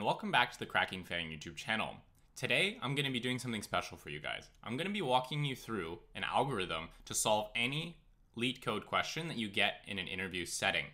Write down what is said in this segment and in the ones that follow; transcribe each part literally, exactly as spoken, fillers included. and welcome back to the Cracking FAANG YouTube channel. Today, I'm going to be doing something special for you guys. I'm going to be walking you through an algorithm to solve any LeetCode question that you get in an interview setting.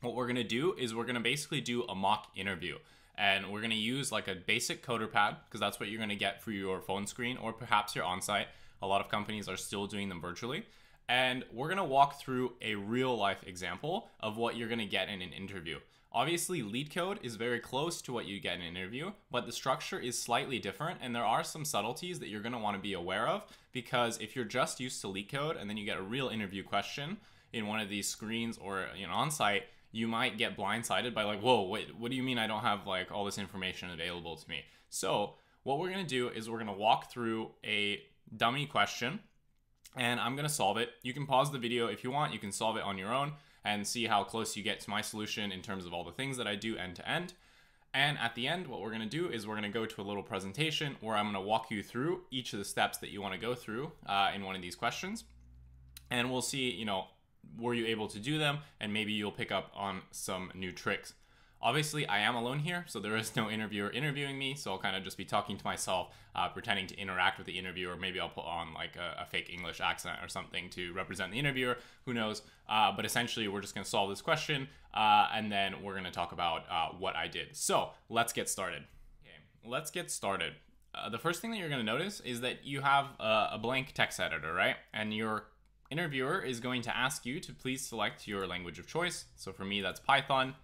What we're going to do is we're going to basically do a mock interview, and we're going to use like a basic coder pad because that's what you're going to get for your phone screen or perhaps your on-site. A lot of companies are still doing them virtually. And we're going to walk through a real life example of what you're going to get in an interview. Obviously, LeetCode is very close to what you get in an interview, but the structure is slightly different, and there are some subtleties that you're going to want to be aware of, because if you're just used to LeetCode and then you get a real interview question in one of these screens or you know, on-site, you might get blindsided by like, whoa, wait, what do you mean I don't have like all this information available to me? So what we're going to do is we're going to walk through a dummy question, and I'm going to solve it. You can pause the video if you want. You can solve it on your own and see how close you get to my solution in terms of all the things that I do end to end. And at the end, what we're going to do is we're going to go to a little presentation where I'm going to walk you through each of the steps that you want to go through uh, in one of these questions. And we'll see, you know, were you able to do them? And maybe you'll pick up on some new tricks. Obviously, I am alone here, so there is no interviewer interviewing me, so I'll kind of just be talking to myself, uh, pretending to interact with the interviewer. Maybe I'll put on like a, a fake English accent or something to represent the interviewer, who knows. Uh, but essentially, we're just going to solve this question, uh, and then we're going to talk about uh, what I did. So let's get started. Okay, let's get started. Uh, the first thing that you're going to notice is that you have a, a blank text editor, right? And your interviewer is going to ask you to please select your language of choice. So for me, that's Python.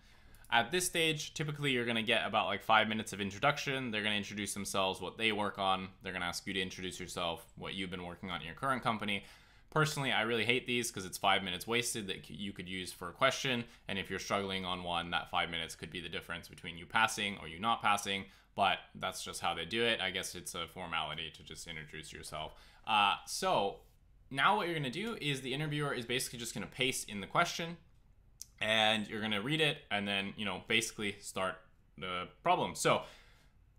At this stage, typically you're gonna get about like five minutes of introduction. They're gonna introduce themselves, what they work on. They're gonna ask you to introduce yourself, what you've been working on in your current company. Personally, I really hate these because it's five minutes wasted that you could use for a question. And if you're struggling on one, that five minutes could be the difference between you passing or you not passing, but that's just how they do it. I guess it's a formality to just introduce yourself. Uh, so now what you're gonna do is the interviewer is basically just gonna paste in the question, and you're gonna read it and then, you know, basically start the problem. So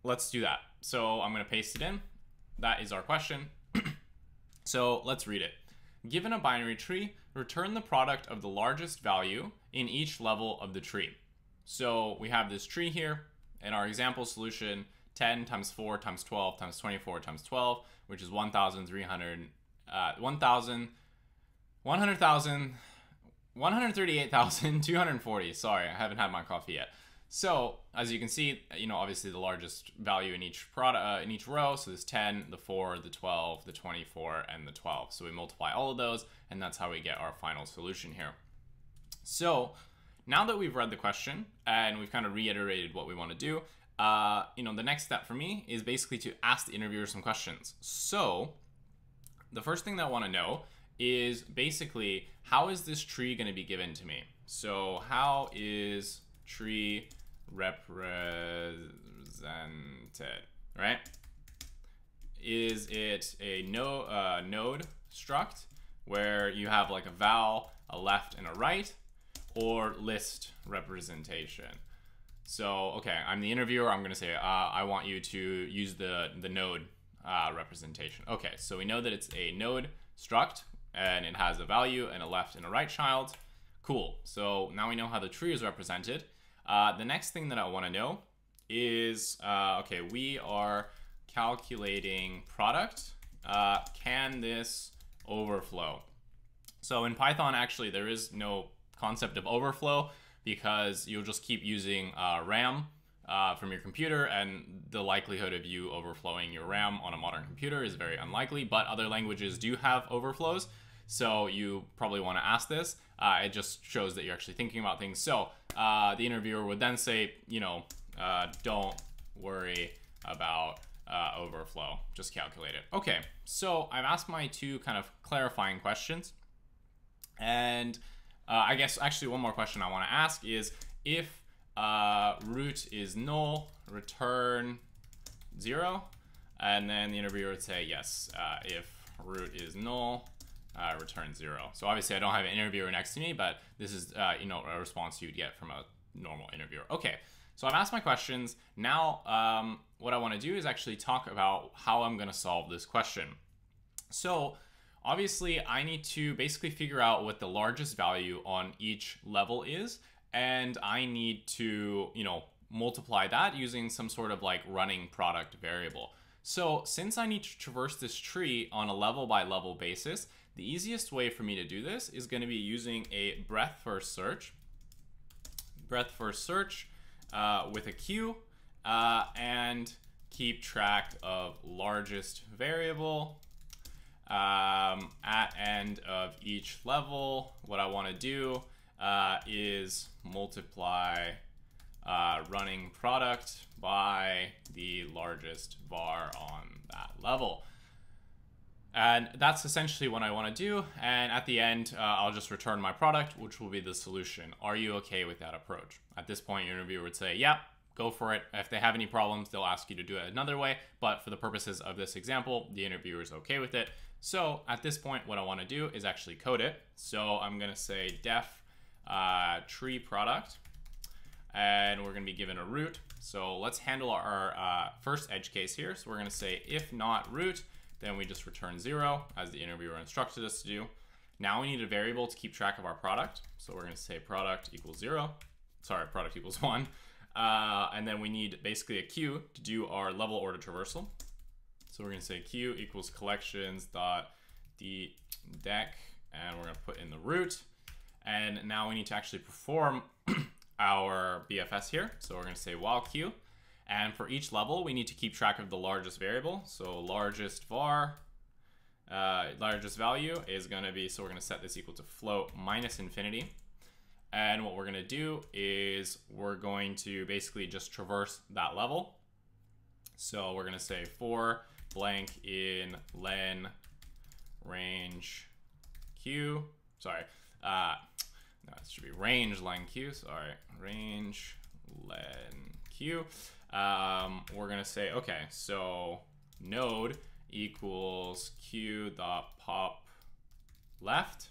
let's do that. So I'm gonna paste it in. That is our question. So let's read it. Given a binary tree, return the product of the largest value in each level of the tree. So we have this tree here in our example solution, ten times four times twelve times twenty-four times twelve, which is one thousand three hundred, uh, one thousand, one hundred thousand, one hundred thirty-eight thousand two hundred forty. Sorry, I haven't had my coffee yet. So as you can see, you know, obviously the largest value in each product, uh, in each row. So there's ten, the four, the twelve, the twenty-four, and the twelve. So we multiply all of those, and that's how we get our final solution here. So now that we've read the question and we've kind of reiterated what we want to do, uh, you know, the next step for me is basically to ask the interviewer some questions. So the first thing that I want to know is basically, how is this tree going to be given to me? So how is tree represented, right? Is it a no, uh, node struct where you have like a val, a left and a right, or list representation? So, okay, I'm the interviewer. I'm going to say, uh, I want you to use the, the node uh, representation. Okay, so we know that it's a node struct, and it has a value and a left and a right child. Cool, so now we know how the tree is represented. Uh, the next thing that I wanna know is, uh, okay, we are calculating product. Uh, can this overflow? So in Python, actually, there is no concept of overflow because you'll just keep using uh, RAM uh, from your computer, and the likelihood of you overflowing your RAM on a modern computer is very unlikely, but other languages do have overflows. So you probably want to ask this. Uh, it just shows that you're actually thinking about things. So uh, the interviewer would then say, you know, uh, don't worry about uh, overflow, just calculate it. Okay, so I've asked my two kind of clarifying questions. And uh, I guess actually one more question I want to ask is, if uh, root is null, return zero. And then the interviewer would say, yes, uh, if root is null, Uh, return zero. So obviously I don't have an interviewer next to me, but this is, uh, you know, a response you'd get from a normal interviewer. Okay, so I've asked my questions. Now, um, what I want to do is actually talk about how I'm going to solve this question. So obviously I need to basically figure out what the largest value on each level is, and I need to, you know, multiply that using some sort of like running product variable. So since I need to traverse this tree on a level by level basis, the easiest way for me to do this is going to be using a breadth first search, breadth first search uh, with a queue uh, and keep track of largest variable um, at end of each level. What I want to do uh, is multiply Uh, running product by the largest var on that level. And that's essentially what I want to do. And at the end, uh, I'll just return my product, which will be the solution. Are you okay with that approach? At this point, your interviewer would say, yep, yeah, go for it. If they have any problems, they'll ask you to do it another way. But for the purposes of this example, the interviewer is okay with it. So at this point, what I want to do is actually code it. So I'm going to say def uh, tree product. And we're going to be given a root. So let's handle our uh, first edge case here. So we're going to say if not root, then we just return zero as the interviewer instructed us to do. Now we need a variable to keep track of our product. So we're going to say product equals zero. Sorry, product equals one. Uh, and then we need basically a queue to do our level order traversal. So we're going to say queue equals collections dot d deck, and we're going to put in the root. And now we need to actually perform our B F S here. So we're going to say while queue, and for each level we need to keep track of the largest variable. So largest var, uh, largest value is going to be, so we're going to set this equal to float minus infinity. And what we're going to do is we're going to basically just traverse that level. So we're going to say for blank in len range q, sorry, uh, no, it should be range len q, sorry, range len q. Um, we're gonna say, okay, so node equals q dot pop left.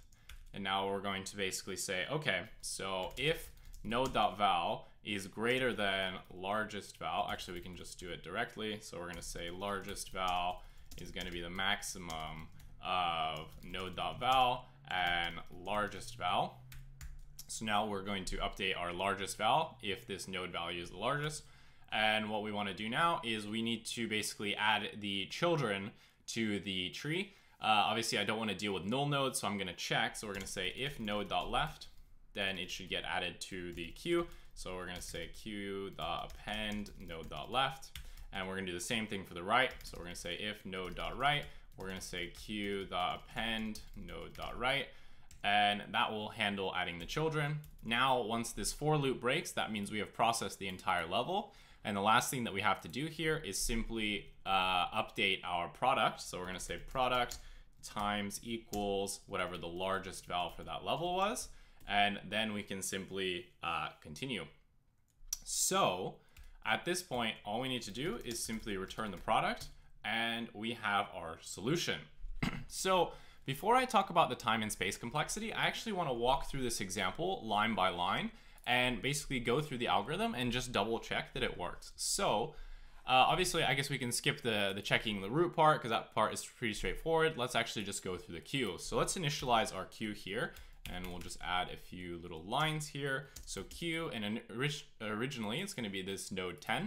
And now we're going to basically say, okay, so if node dot val is greater than largest val, actually we can just do it directly. So we're gonna say largest val is gonna be the maximum of node dot val and largest val. So now we're going to update our largest val if this node value is the largest. And what we want to do now is we need to basically add the children to the tree. Uh, obviously, I don't want to deal with null nodes, so I'm going to check. So we're going to say if node.left, then it should get added to the queue. So we're going to say queue.append node.left. And we're going to do the same thing for the right. So we're going to say if node.right, we're going to say queue.append node.right. And that will handle adding the children. Now, once this for loop breaks, that means we have processed the entire level. And the last thing that we have to do here is simply uh, update our product. So we're gonna say product times equals whatever the largest val for that level was. And then we can simply uh, continue. So at this point, all we need to do is simply return the product, and we have our solution. So before I talk about the time and space complexity, I actually want to walk through this example line by line and basically go through the algorithm and just double check that it works. So uh, obviously, I guess we can skip the, the checking the root part because that part is pretty straightforward. Let's actually just go through the queue. So let's initialize our queue here, and we'll just add a few little lines here. So queue, and originally it's going to be this node ten.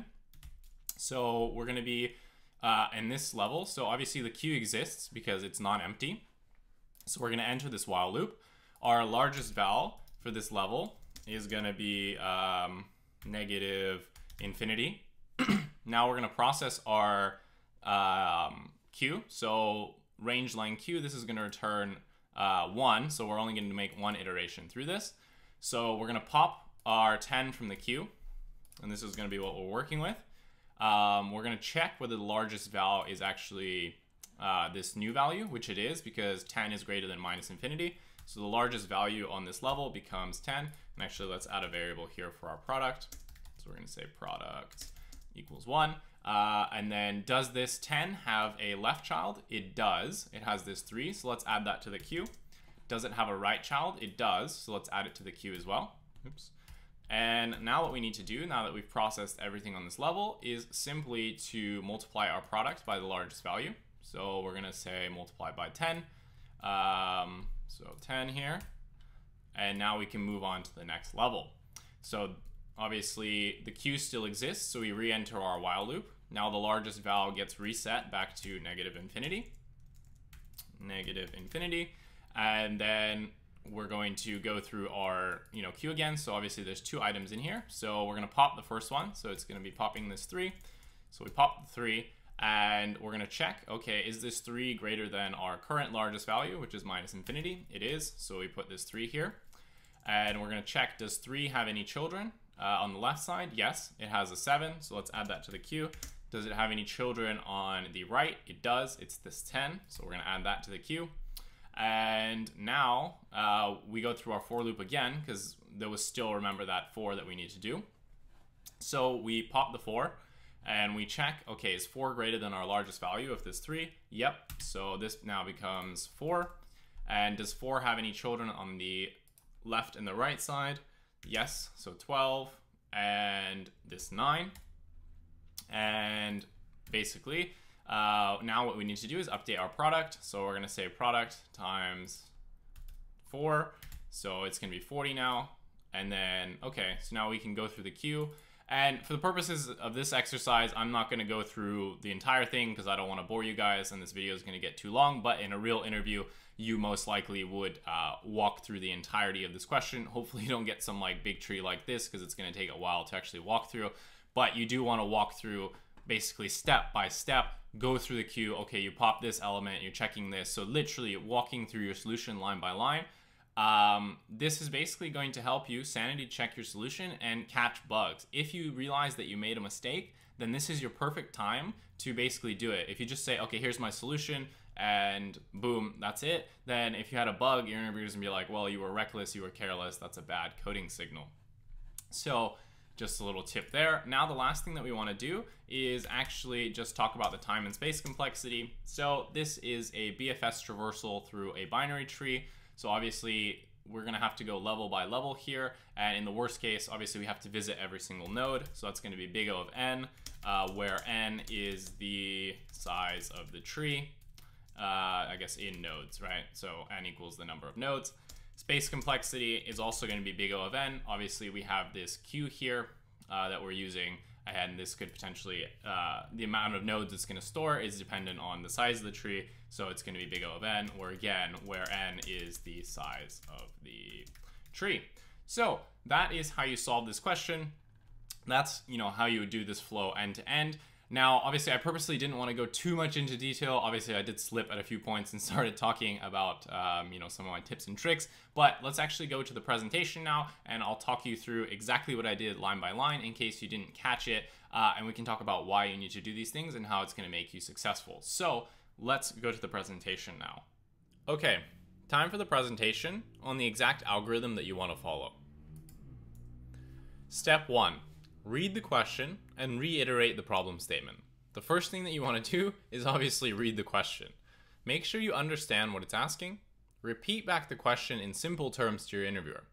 So we're going to be uh, in this level. So obviously the queue exists because it's non-empty. So we're going to enter this while loop. Our largest val for this level is going to be um, negative infinity. Now we're going to process our um, queue. So range len q, this is going to return uh, one. So we're only going to make one iteration through this. So we're going to pop our ten from the queue. And this is going to be what we're working with. Um, we're going to check whether the largest val is actually Uh, this new value, which it is because ten is greater than minus infinity. So the largest value on this level becomes ten. And actually, let's add a variable here for our product. So we're going to say product equals one. Uh, and then does this ten have a left child? It does. It has this three. So let's add that to the queue. Does it have a right child? It does. So let's add it to the queue as well. Oops. And now what we need to do, now that we've processed everything on this level, is simply to multiply our product by the largest value. So we're gonna say multiply by ten, um, so ten here, and now we can move on to the next level. So Obviously, the queue still exists, so we re-enter our while loop. Now the largest val gets reset back to negative infinity. Negative infinity. And then we're going to go through our you know queue again. So obviously there's two items in here. So we're gonna pop the first one. So it's gonna be popping this three. So we pop the three and we're gonna check, okay, is this three greater than our current largest value, which is minus infinity? It is, so we put this three here. And we're gonna check, does three have any children? Uh, on the left side, yes, it has a seven, so let's add that to the queue. Does it have any children on the right? It does, it's this ten, so we're gonna add that to the queue. And now uh, we go through our for loop again, because there was still, remember, that four that we need to do. So we pop the four and we check, okay, is four greater than our largest value of this three? Yep, so this now becomes four. And does four have any children on the left and the right side? Yes, so twelve and this nine. And basically, uh, now what we need to do is update our product. So we're gonna say product times four. So it's gonna be forty now. And then, okay, so now we can go through the queue. And for the purposes of this exercise, I'm not gonna go through the entire thing because I don't wanna bore you guys and this video is gonna get too long, but in a real interview, you most likely would uh, walk through the entirety of this question. Hopefully you don't get some like big tree like this because it's gonna take a while to actually walk through, but you do wanna walk through basically step by step, go through the queue, okay, you pop this element, you're checking this. So literally walking through your solution line by line. Um, this is basically going to help you sanity check your solution and catch bugs. If you realize that you made a mistake, then this is your perfect time to basically do it. If you just say, okay, here's my solution and boom, that's it. Then if you had a bug, your interviewer's gonna be like, well, you were reckless, you were careless. That's a bad coding signal. So just a little tip there. Now, the last thing that we wanna do is actually just talk about the time and space complexity. So this is a B F S traversal through a binary tree. So obviously we're gonna have to go level by level here. And in the worst case, obviously we have to visit every single node. So that's gonna be big O of n, uh, where n is the size of the tree, uh, I guess in nodes, right? So n equals the number of nodes. Space complexity is also gonna be big O of n. Obviously we have this queue here uh, that we're using, and this could potentially, uh, the amount of nodes it's gonna store is dependent on the size of the tree. So it's gonna be big O of n, or again, where n is the size of the tree. So that is how you solve this question. That's, you know, how you would do this flow end to end. Now, obviously I purposely didn't wanna go too much into detail. Obviously I did slip at a few points and started talking about, um, you know, some of my tips and tricks, but let's actually go to the presentation now and I'll talk you through exactly what I did line by line in case you didn't catch it. Uh, and we can talk about why you need to do these things and how it's gonna make you successful. So let's go to the presentation now. Okay, time for the presentation on the exact algorithm that you wanna follow. Step one. Read the question and reiterate the problem statement. The first thing that you want to do is obviously read the question. Make sure you understand what it's asking. Repeat back the question in simple terms to your interviewer.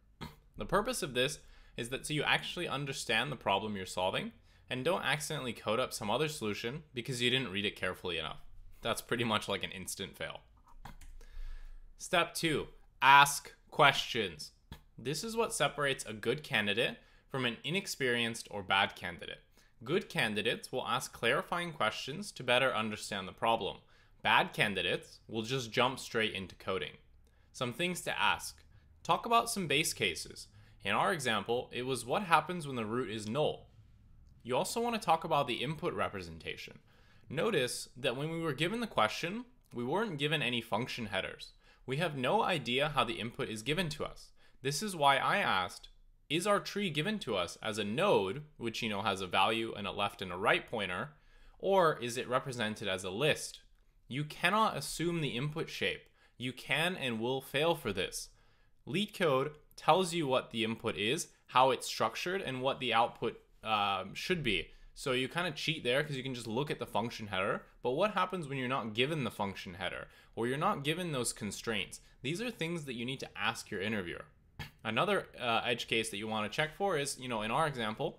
The purpose of this is that so you actually understand the problem you're solving and don't accidentally code up some other solution because you didn't read it carefully enough. That's pretty much like an instant fail. Step two, ask questions. This is what separates a good candidate from an inexperienced or bad candidate. Good candidates will ask clarifying questions to better understand the problem. Bad candidates will just jump straight into coding. Some things to ask. Talk about some base cases. In our example, it was what happens when the root is null. You also want to talk about the input representation. Notice that when we were given the question, we weren't given any function headers. We have no idea how the input is given to us. This is why I asked, is our tree given to us as a node, which you know has a value and a left and a right pointer, or is it represented as a list? You cannot assume the input shape. You can and will fail for this. LeetCode tells you what the input is, how it's structured, and what the output um, should be. So you kind of cheat there because you can just look at the function header, but what happens when you're not given the function header or you're not given those constraints? These are things that you need to ask your interviewer. Another uh, edge case that you want to check for is, you know, in our example,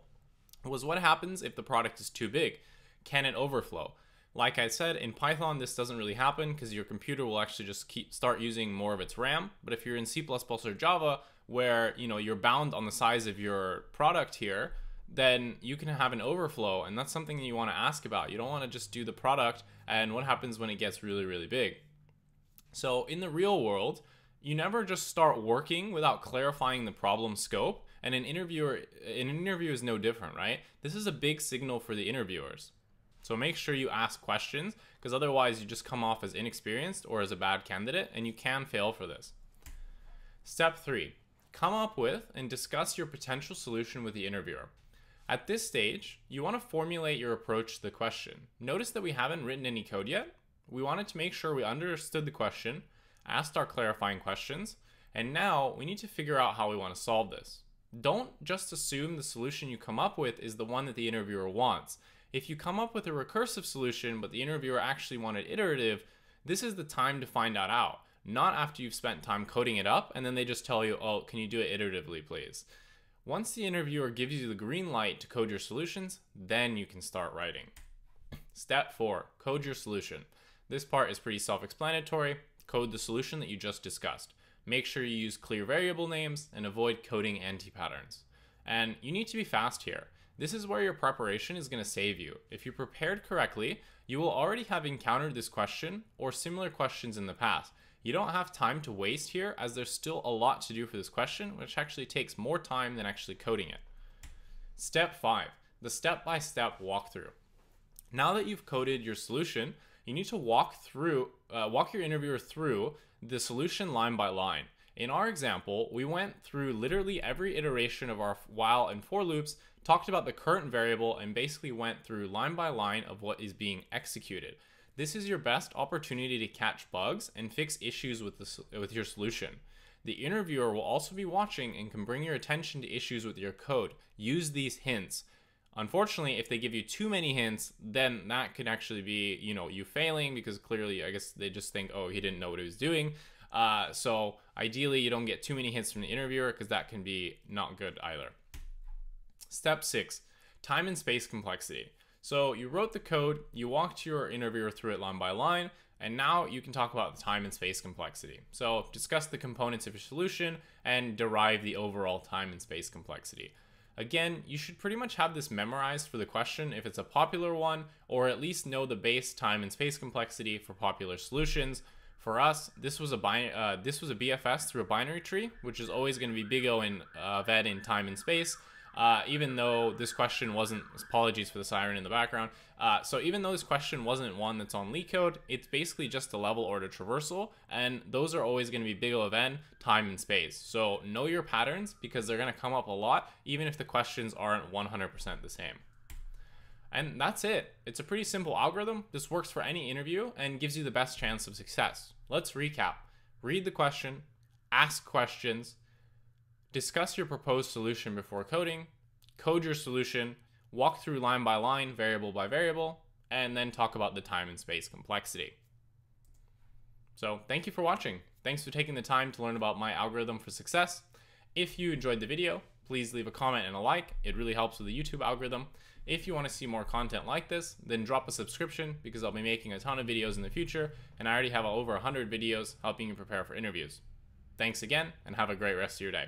was what happens if the product is too big? Can it overflow? Like I said, in Python, this doesn't really happen because your computer will actually just keep start using more of its RAM. But if you're in C plus plus or Java, where, you know, you're bound on the size of your product here, then you can have an overflow, and that's something that you want to ask about. You don't want to just do the product and what happens when it gets really, really big. So in the real world, you never just start working without clarifying the problem scope, and an interviewer, an interview is no different, right? This is a big signal for the interviewers. So make sure you ask questions, because otherwise you just come off as inexperienced or as a bad candidate, and you can fail for this. Step three, come up with and discuss your potential solution with the interviewer. At this stage, you want to formulate your approach to the question. Notice that we haven't written any code yet. We wanted to make sure we understood the question, asked our clarifying questions, and now we need to figure out how we want to solve this. Don't just assume the solution you come up with is the one that the interviewer wants. If you come up with a recursive solution, but the interviewer actually wanted iterative, this is the time to find that out, not after you've spent time coding it up and then they just tell you, oh, can you do it iteratively, please? Once the interviewer gives you the green light to code your solutions, then you can start writing. Step four, code your solution. This part is pretty self-explanatory. Code the solution that you just discussed. Make sure you use clear variable names and avoid coding anti-patterns. And you need to be fast here. This is where your preparation is going to save you. If you prepared correctly, you will already have encountered this question or similar questions in the past. You don't have time to waste here, as there's still a lot to do for this question, which actually takes more time than actually coding it. Step five, the step-by-step walkthrough. Now that you've coded your solution, you need to walk through, uh, walk your interviewer through the solution line by line. In our example, we went through literally every iteration of our while and for loops, talked about the current variable, and basically went through line by line of what is being executed. This is your best opportunity to catch bugs and fix issues with, the, with your solution. The interviewer will also be watching and can bring your attention to issues with your code. Use these hints. Unfortunately, if they give you too many hints, then that could actually be, you know, you failing, because clearly, I guess they just think, oh, he didn't know what he was doing. Uh, so ideally, you don't get too many hints from the interviewer, because that can be not good either. Step six, time and space complexity. So you wrote the code, you walked your interviewer through it line by line, and now you can talk about the time and space complexity. So discuss the components of your solution and derive the overall time and space complexity. Again, you should pretty much have this memorized for the question if it's a popular one, or at least know the base time and space complexity for popular solutions. For us, this was a bi uh, this was a B F S through a binary tree, which is always going to be big O and uh, V E D in time and space. Uh, even though this question wasn't, apologies for the siren in the background, uh, so even though this question wasn't one that's on LeetCode, it's basically just a level order traversal, and those are always going to be big O of N, time and space. So know your patterns, because they're going to come up a lot, even if the questions aren't one hundred percent the same. And that's it. It's a pretty simple algorithm. This works for any interview and gives you the best chance of success. Let's recap. Read the question, ask questions, discuss your proposed solution before coding, code your solution, walk through line by line, variable by variable, and then talk about the time and space complexity. So thank you for watching. Thanks for taking the time to learn about my algorithm for success. If you enjoyed the video, please leave a comment and a like. It really helps with the YouTube algorithm. If you want to see more content like this, then drop a subscription, because I'll be making a ton of videos in the future, and I already have over one hundred videos helping you prepare for interviews. Thanks again, and have a great rest of your day.